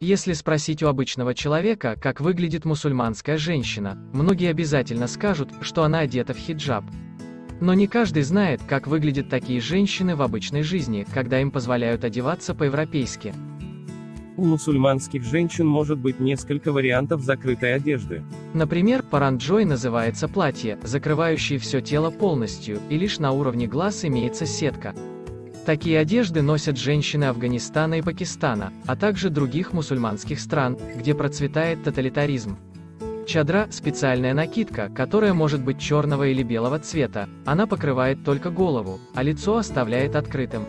Если спросить у обычного человека, как выглядит мусульманская женщина, многие обязательно скажут, что она одета в хиджаб. Но не каждый знает, как выглядят такие женщины в обычной жизни, когда им позволяют одеваться по-европейски. У мусульманских женщин может быть несколько вариантов закрытой одежды. Например, паранджой называется платье, закрывающее все тело полностью, и лишь на уровне глаз имеется сетка. Такие одежды носят женщины Афганистана и Пакистана, а также других мусульманских стран, где процветает тоталитаризм. Чадра – специальная накидка, которая может быть черного или белого цвета, она покрывает только голову, а лицо оставляет открытым.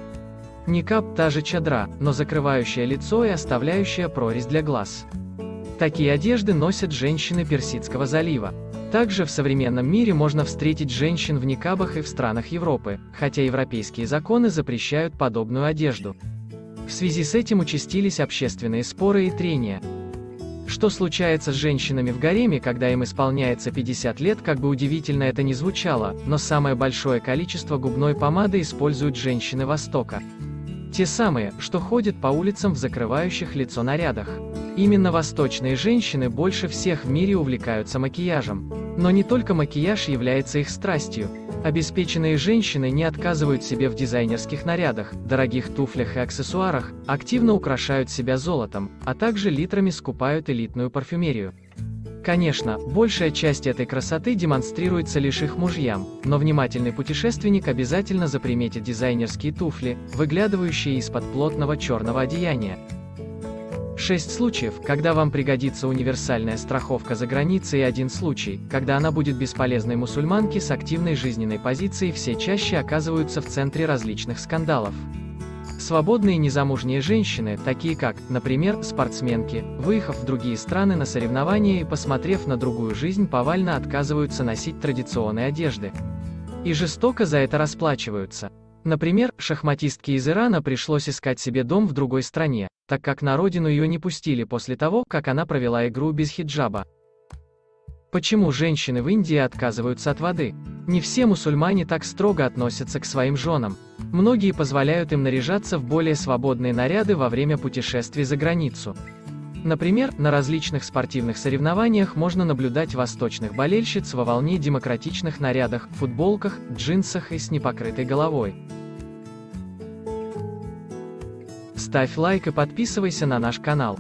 Никаб – та же чадра, но закрывающая лицо и оставляющая прорезь для глаз. Такие одежды носят женщины Персидского залива. Также в современном мире можно встретить женщин в никабах и в странах Европы, хотя европейские законы запрещают подобную одежду. В связи с этим участились общественные споры и трения. Что случается с женщинами в гареме, когда им исполняется 50 лет, как бы удивительно это ни звучало, но самое большое количество губной помады используют женщины Востока. Те самые, что ходят по улицам в закрывающих лицо нарядах. Именно восточные женщины больше всех в мире увлекаются макияжем. Но не только макияж является их страстью. Обеспеченные женщины не отказывают себе в дизайнерских нарядах, дорогих туфлях и аксессуарах, активно украшают себя золотом, а также литрами скупают элитную парфюмерию. Конечно, большая часть этой красоты демонстрируется лишь их мужьям, но внимательный путешественник обязательно заприметит дизайнерские туфли, выглядывающие из-под плотного черного одеяния. 6 случаев, когда вам пригодится универсальная страховка за границей, и 1 случай, когда она будет бесполезной. Мусульманки с активной жизненной позицией все чаще оказываются в центре различных скандалов. Свободные незамужние женщины, такие как, например, спортсменки, выехав в другие страны на соревнования и посмотрев на другую жизнь, повально отказываются носить традиционные одежды. И жестоко за это расплачиваются. Например, шахматистке из Ирана пришлось искать себе дом в другой стране, так как на родину ее не пустили после того, как она провела игру без хиджаба. Почему женщины в Индии отказываются от воды? Не все мусульмане так строго относятся к своим женам. Многие позволяют им наряжаться в более свободные наряды во время путешествий за границу. Например, на различных спортивных соревнованиях можно наблюдать восточных болельщиц во вполне демократичных нарядах, футболках, джинсах и с непокрытой головой. Ставь лайк и подписывайся на наш канал.